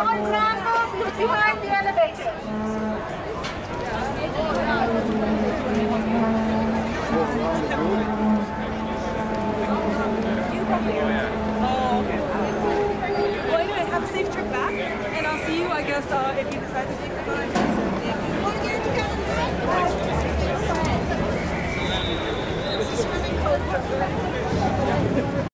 Don't grab the food behind the elevator. Well, anyway, have a safe trip back, and I'll see you, I guess, if you decide to take the boat. This is really cold.